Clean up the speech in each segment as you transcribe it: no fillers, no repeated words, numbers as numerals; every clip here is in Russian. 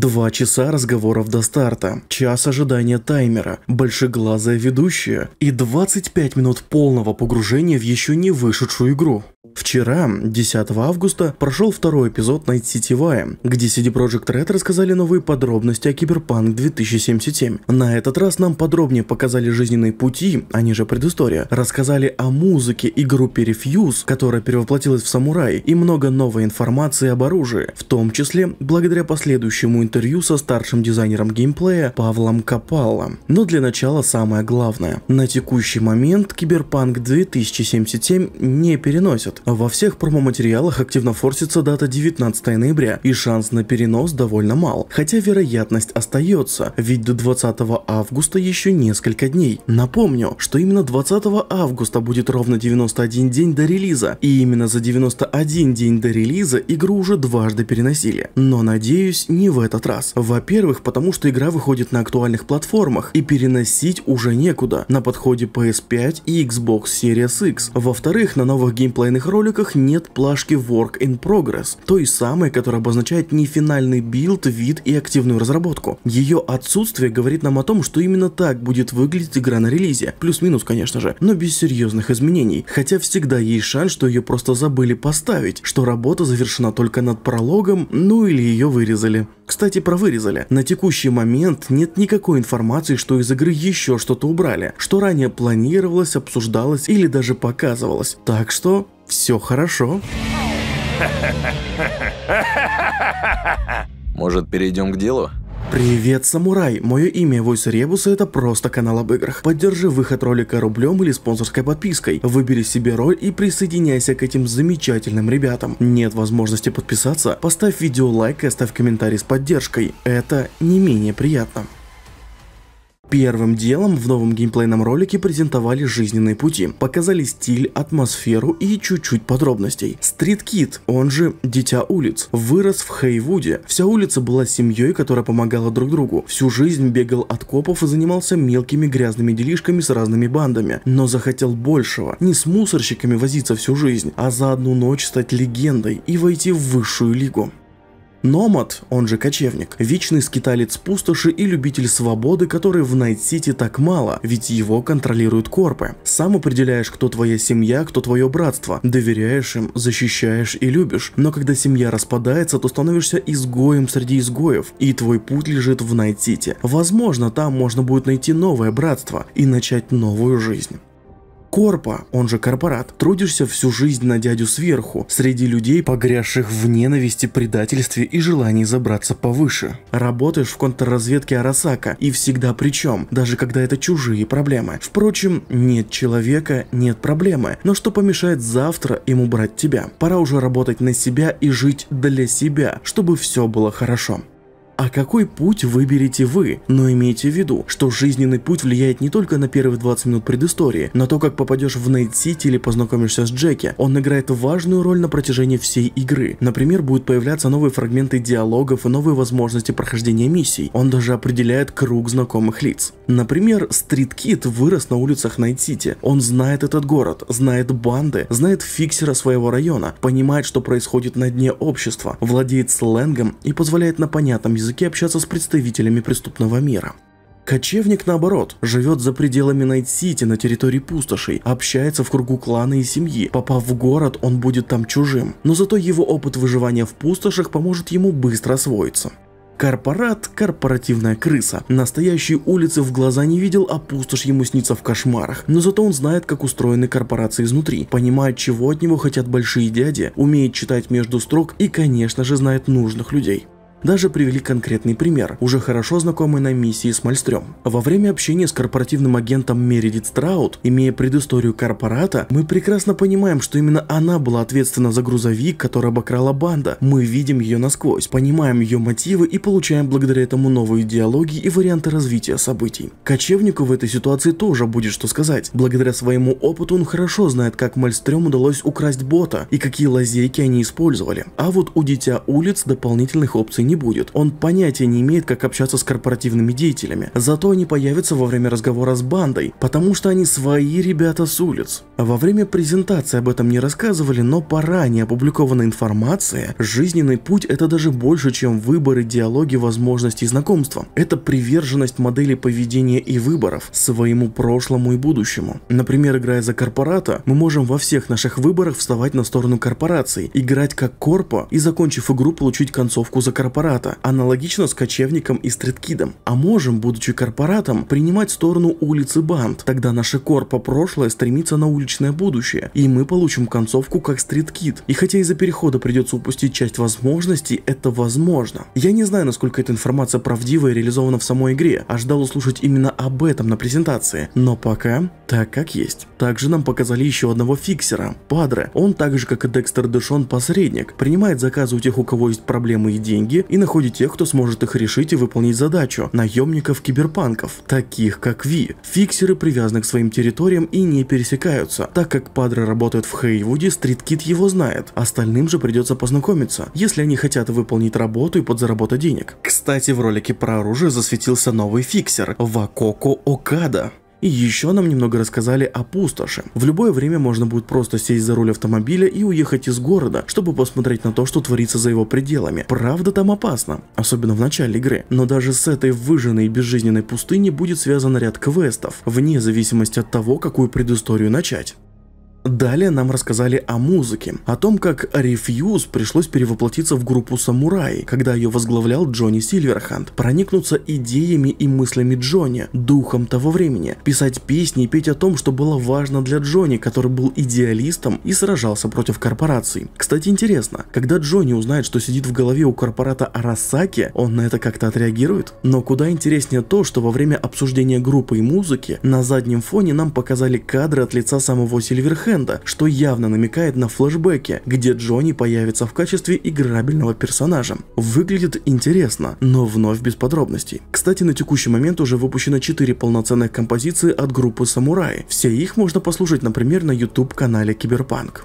2 часа разговоров до старта, час ожидания таймера, большеглазая ведущая и 25 минут полного погружения в еще не вышедшую игру. Вчера, 10 августа, прошел второй эпизод Night City Wire, где CD Project Red рассказали новые подробности о Cyberpunk 2077. На этот раз нам подробнее показали жизненные пути, они же предыстория, рассказали о музыке и группе Перефьюз, которая перевоплотилась в Самураи, и много новой информации об оружии, в том числе благодаря последующему интервью со старшим дизайнером геймплея Павлом Копалом. Но для начала самое главное. На текущий момент Cyberpunk 2077 не переносят. Во всех промо-материалах активно форсится дата 19 ноября, и шанс на перенос довольно мал. Хотя вероятность остается, ведь до 20 августа еще несколько дней. Напомню, что именно 20 августа будет ровно 91 день до релиза, и именно за 91 день до релиза игру уже дважды переносили. Но надеюсь, не в этот раз. Во-первых, потому что игра выходит на актуальных платформах, и переносить уже некуда, на подходе PS5 и Xbox Series X. Во-вторых, на новых геймплейных роликах нет плашки Work in Progress, той самой, которая обозначает не финальный билд, вид и активную разработку. Ее отсутствие говорит нам о том, что именно так будет выглядеть игра на релизе, плюс-минус, конечно же, но без серьезных изменений, хотя всегда есть шанс, что ее просто забыли поставить, что работа завершена только над прологом, ну или ее вырезали. Кстати, про вырезали. На текущий момент нет никакой информации, что из игры еще что-то убрали, что ранее планировалось, обсуждалось или даже показывалось, так что... Все хорошо. Может, перейдем к делу? Привет, самурай! Мое имя Evoice Erebus, это просто канал об играх. Поддержи выход ролика рублем или спонсорской подпиской. Выбери себе роль и присоединяйся к этим замечательным ребятам. Нет возможности подписаться? Поставь видео лайк и оставь комментарий с поддержкой. Это не менее приятно. Первым делом в новом геймплейном ролике презентовали жизненные пути, показали стиль, атмосферу и чуть-чуть подробностей. Стрит-кид, он же Дитя улиц, вырос в Хейвуде. Вся улица была семьей, которая помогала друг другу. Всю жизнь бегал от копов и занимался мелкими грязными делишками с разными бандами, но захотел большего. Не с мусорщиками возиться всю жизнь, а за одну ночь стать легендой и войти в высшую лигу. Номад, он же кочевник, вечный скиталец пустоши и любитель свободы, которой в Найт-Сити так мало, ведь его контролируют корпы. Сам определяешь, кто твоя семья, кто твое братство, доверяешь им, защищаешь и любишь, но когда семья распадается, то становишься изгоем среди изгоев, и твой путь лежит в Найт-Сити. Возможно, там можно будет найти новое братство и начать новую жизнь. Корпа, он же корпорат, трудишься всю жизнь на дядю сверху, среди людей, погрязших в ненависти, предательстве и желании забраться повыше. Работаешь в контрразведке Арасака и всегда причем, даже когда это чужие проблемы. Впрочем, нет человека, нет проблемы, но что помешает завтра ему брать тебя? Пора уже работать на себя и жить для себя, чтобы все было хорошо. А какой путь выберете вы? Но имейте в виду, что жизненный путь влияет не только на первые 20 минут предыстории, на то, как попадешь в Найт-Сити или познакомишься с Джеки. Он играет важную роль на протяжении всей игры. Например, будут появляться новые фрагменты диалогов и новые возможности прохождения миссий. Он даже определяет круг знакомых лиц. Например, Стрит-Кид вырос на улицах Найт-Сити. Он знает этот город, знает банды, знает фиксера своего района, понимает, что происходит на дне общества, владеет сленгом и позволяет на понятном языке общаться с представителями преступного мира. Кочевник, наоборот, живет за пределами Найт-Сити на территории пустошей, общается в кругу клана и семьи. Попав в город, он будет там чужим, но зато его опыт выживания в пустошах поможет ему быстро освоиться. Корпорат – корпоративная крыса. Настоящие улицы в глаза не видел, а пустошь ему снится в кошмарах. Но зато он знает, как устроены корпорации изнутри, понимает, чего от него хотят большие дяди, умеет читать между строк и, конечно же, знает нужных людей. Даже привели конкретный пример, уже хорошо знакомый на миссии с Мальстрём. Во время общения с корпоративным агентом Мередит Страут, имея предысторию корпората, мы прекрасно понимаем, что именно она была ответственна за грузовик, который обокрала банда. Мы видим ее насквозь, понимаем ее мотивы и получаем благодаря этому новые диалоги и варианты развития событий. Кочевнику в этой ситуации тоже будет что сказать. Благодаря своему опыту он хорошо знает, как Мальстрём удалось украсть бота и какие лазейки они использовали. А вот у Дитя улиц дополнительных опций не будет. Он понятия не имеет, как общаться с корпоративными деятелями. Зато они появятся во время разговора с бандой, потому что они свои ребята с улиц. Во время презентации об этом не рассказывали, но по ранее опубликованной информации, жизненный путь — это даже больше, чем выборы, диалоги, возможности и знакомства. Это приверженность модели поведения и выборов, своему прошлому и будущему. Например, играя за корпората, мы можем во всех наших выборах вставать на сторону корпораций, играть как корпо и, закончив игру, получить концовку за корпората, аналогично с кочевником и стриткидом. А можем, будучи корпоратом, принимать сторону улицы банд, тогда наше корпо прошлое стремится на уличное будущее, и мы получим концовку как стриткид. И хотя из-за перехода придется упустить часть возможностей, это возможно. Я не знаю, насколько эта информация правдива и реализована в самой игре, а ждал услышать именно об этом на презентации, но пока так как есть. Также нам показали еще одного фиксера, Падре. Он так же, как и Декстер Душон, посредник, принимает заказы у тех, у кого есть проблемы и деньги, и находит тех, кто сможет их решить и выполнить задачу, наемников-киберпанков, таких как Ви. Фиксеры привязаны к своим территориям и не пересекаются. Так как Падре работает в Хейвуде, стриткид его знает, остальным же придется познакомиться, если они хотят выполнить работу и подзаработать денег. Кстати, в ролике про оружие засветился новый фиксер, Вакоко Окада. И еще нам немного рассказали о пустоши. В любое время можно будет просто сесть за руль автомобиля и уехать из города, чтобы посмотреть на то, что творится за его пределами. Правда, там опасно, особенно в начале игры. Но даже с этой выжженной и безжизненной пустыней будет связан ряд квестов, вне зависимости от того, какую предысторию начать. Далее нам рассказали о музыке, о том, как Перефьюз пришлось перевоплотиться в группу Самураи, когда ее возглавлял Джонни Сильверхенд, проникнуться идеями и мыслями Джонни, духом того времени, писать песни и петь о том, что было важно для Джонни, который был идеалистом и сражался против корпораций. Кстати, интересно, когда Джонни узнает, что сидит в голове у корпората Арасаки, он на это как-то отреагирует? Но куда интереснее то, что во время обсуждения группы и музыки на заднем фоне нам показали кадры от лица самого Сильверхенда, что явно намекает на флешбеки, где Джонни появится в качестве играбельного персонажа. Выглядит интересно, но вновь без подробностей. Кстати, на текущий момент уже выпущено 4 полноценных композиции от группы Самураи. Все их можно послушать, например, на YouTube-канале Киберпанк.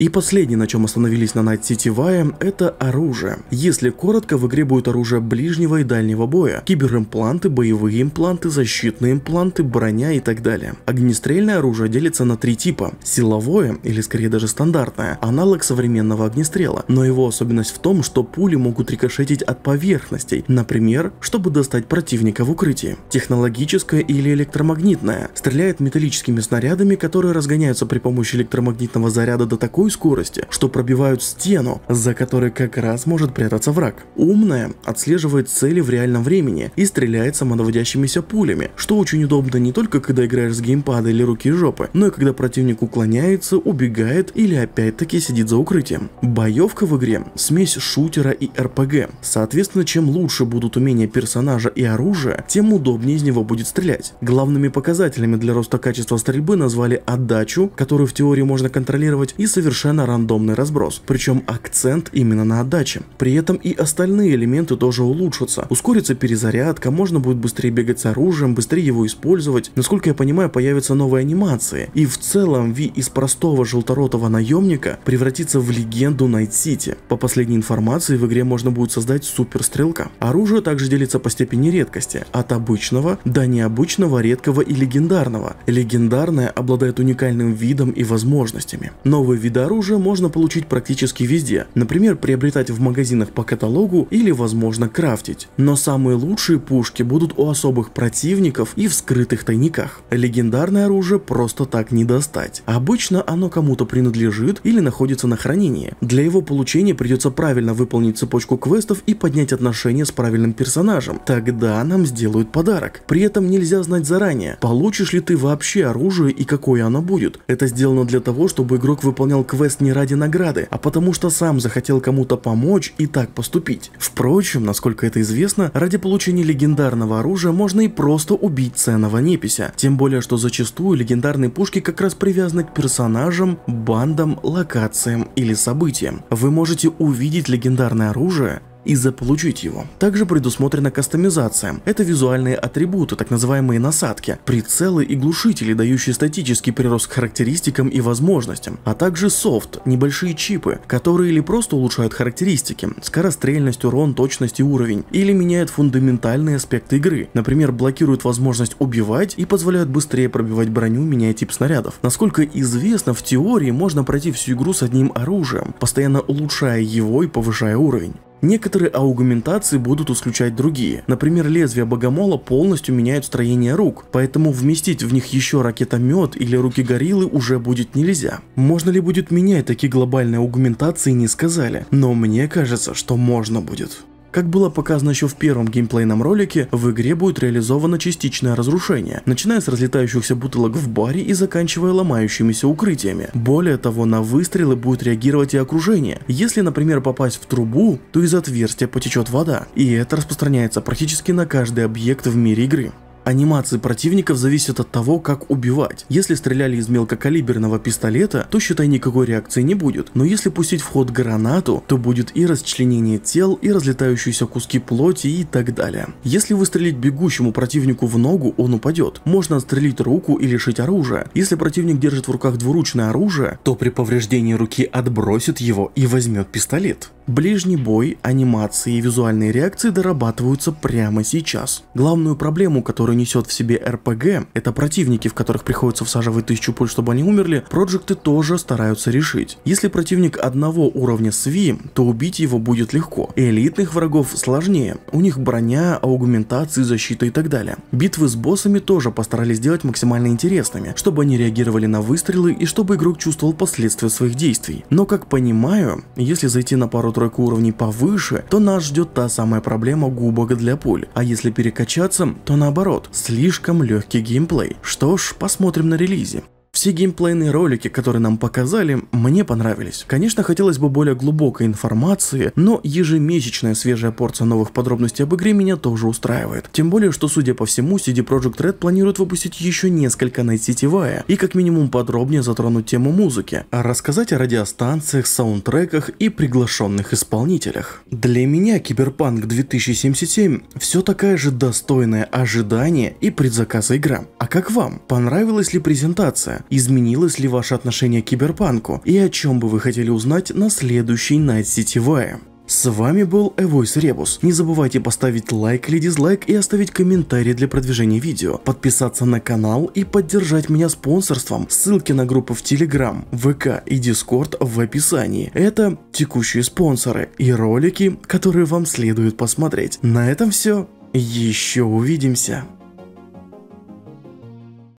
И последнее, на чем остановились на Night City Wire, это оружие. Если коротко, в игре будет оружие ближнего и дальнего боя, киберимпланты, боевые импланты, защитные импланты, броня и так далее. Огнестрельное оружие делится на 3 типа. Силовое, или скорее даже стандартное, аналог современного огнестрела, но его особенность в том, что пули могут рикошетить от поверхностей, например, чтобы достать противника в укрытии. Технологическое или электромагнитное, стреляет металлическими снарядами, которые разгоняются при помощи электромагнитного заряда до такой скорости, что пробивают стену, за которой как раз может прятаться враг. Умная отслеживает цели в реальном времени и стреляет самонаводящимися пулями, что очень удобно не только когда играешь с геймпада или руки и жопы, но и когда противник уклоняется, убегает или опять-таки сидит за укрытием. Боевка в игре – смесь шутера и РПГ. Соответственно, чем лучше будут умения персонажа и оружия, тем удобнее из него будет стрелять. Главными показателями для роста качества стрельбы назвали отдачу, которую в теории можно контролировать, и совершенно рандомный разброс, причем акцент именно на отдаче. При этом и остальные элементы тоже улучшатся. Ускорится перезарядка, можно будет быстрее бегать с оружием, быстрее его использовать. Насколько я понимаю, появятся новые анимации. И в целом Ви из простого желторотого наемника превратится в легенду Найт Сити. По последней информации, в игре можно будет создать суперстрелка. Оружие также делится по степени редкости, от обычного до необычного, редкого и легендарного. Легендарное обладает уникальным видом и возможностями. Новые виды оружия можно получить практически везде, например, приобретать в магазинах по каталогу или, возможно, крафтить. Но самые лучшие пушки будут у особых противников и в скрытых тайниках. Легендарное оружие просто так не достать. Обычно оно кому-то принадлежит или находится на хранении. Для его получения придется правильно выполнить цепочку квестов и поднять отношения с правильным персонажем. Тогда нам сделают подарок. При этом нельзя знать заранее, получишь ли ты вообще оружие и какое оно будет. Это сделано для того, чтобы игрок выполнял квест не ради награды, а потому что сам захотел кому-то помочь и так поступить. Впрочем, насколько это известно, ради получения легендарного оружия можно и просто убить ценного непися. Тем более, что зачастую легендарные пушки как раз привязаны к персонажам, бандам, локациям или событиям. Вы можете увидеть легендарное оружие и заполучить его. Также предусмотрена кастомизация. Это визуальные атрибуты, так называемые насадки, прицелы и глушители, дающие статический прирост к характеристикам и возможностям, а также софт, небольшие чипы, которые или просто улучшают характеристики, скорострельность, урон, точность и уровень, или меняют фундаментальные аспекты игры, например, блокируют возможность убивать и позволяют быстрее пробивать броню, меняя тип снарядов. Насколько известно, в теории можно пройти всю игру с одним оружием, постоянно улучшая его и повышая уровень. Некоторые аугментации будут исключать другие. Например, лезвия богомола полностью меняют строение рук, поэтому вместить в них еще ракетомет или руки гориллы уже будет нельзя. Можно ли будет менять такие глобальные аугментации, не сказали, но мне кажется, что можно будет. Как было показано еще в первом геймплейном ролике, в игре будет реализовано частичное разрушение, начиная с разлетающихся бутылок в баре и заканчивая ломающимися укрытиями. Более того, на выстрелы будет реагировать и окружение. Если, например, попасть в трубу, то из отверстия потечет вода, и это распространяется практически на каждый объект в мире игры. Анимации противников зависят от того, как убивать. Если стреляли из мелкокалиберного пистолета, то, считай, никакой реакции не будет. Но если пустить в ход гранату, то будет и расчленение тел, и разлетающиеся куски плоти и так далее. Если выстрелить бегущему противнику в ногу, он упадет. Можно отстрелить руку и лишить оружия. Если противник держит в руках двуручное оружие, то при повреждении руки отбросит его и возьмет пистолет. Ближний бой, анимации и визуальные реакции дорабатываются прямо сейчас. Главную проблему, которую несет в себе РПГ, это противники, в которых приходится всаживать 1000 пуль, чтобы они умерли, проджекты тоже стараются решить. Если противник одного уровня СВИ, то убить его будет легко. Элитных врагов сложнее, у них броня, аугментации, защита и так далее. Битвы с боссами тоже постарались сделать максимально интересными, чтобы они реагировали на выстрелы и чтобы игрок чувствовал последствия своих действий. Но, как понимаю, если зайти на пару тройку уровней повыше, то нас ждет та самая проблема губок для пуль, а если перекачаться, то наоборот, слишком легкий геймплей. Что ж, посмотрим на релизе. Все геймплейные ролики, которые нам показали, мне понравились. Конечно, хотелось бы более глубокой информации, но ежемесячная свежая порция новых подробностей об игре меня тоже устраивает. Тем более, что, судя по всему, CD Project Red планирует выпустить еще несколько Night City Wire и как минимум подробнее затронуть тему музыки, рассказать о радиостанциях, саундтреках и приглашенных исполнителях. Для меня Cyberpunk 2077 все такая же достойная ожидания и предзаказа игра. А как вам? Понравилась ли презентация? Изменилось ли ваше отношение к киберпанку и о чем бы вы хотели узнать на следующей Night City Wire? С вами был Evoice Erebus. Не забывайте поставить лайк или дизлайк и оставить комментарий для продвижения видео, подписаться на канал и поддержать меня спонсорством. Ссылки на группы в Telegram, ВК и Discord в описании. Это текущие спонсоры и ролики, которые вам следует посмотреть. На этом все. Еще увидимся.